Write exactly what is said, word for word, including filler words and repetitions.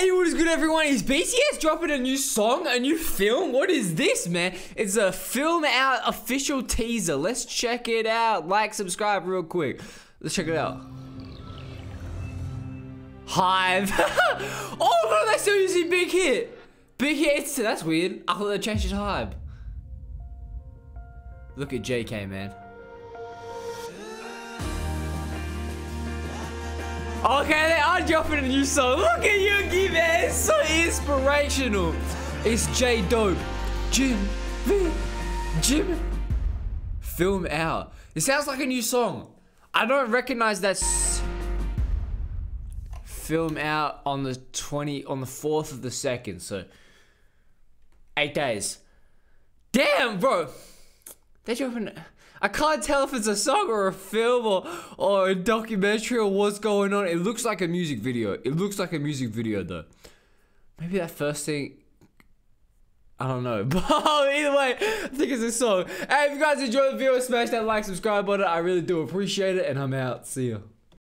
Hey, what is good, everyone? Is B T S dropping a new song, a new film? What is this, man? It's a Film Out official teaser. Let's check it out. Like, subscribe real quick. Let's check it out. HYBE. Oh, no, they're still using Big Hit. Big Hit, that's weird. I thought they changed it to HYBE. Look at J K, man. Okay, they are dropping a new song. Look at Yugi, man. It's so inspirational. It's Jay Dope, Jim V, Jim. Film Out. It sounds like a new song. I don't recognize that. Film Out on the twenty on the fourth of the second. So eight days. Damn, bro. They're dropping. I can't tell if it's a song or a film or, or a documentary or what's going on. It looks like a music video. It looks like a music video though. Maybe that first thing, I don't know. But either way, I think it's a song. Hey, if you guys enjoyed the video, smash that like, subscribe button. I really do appreciate it, and I'm out. See ya.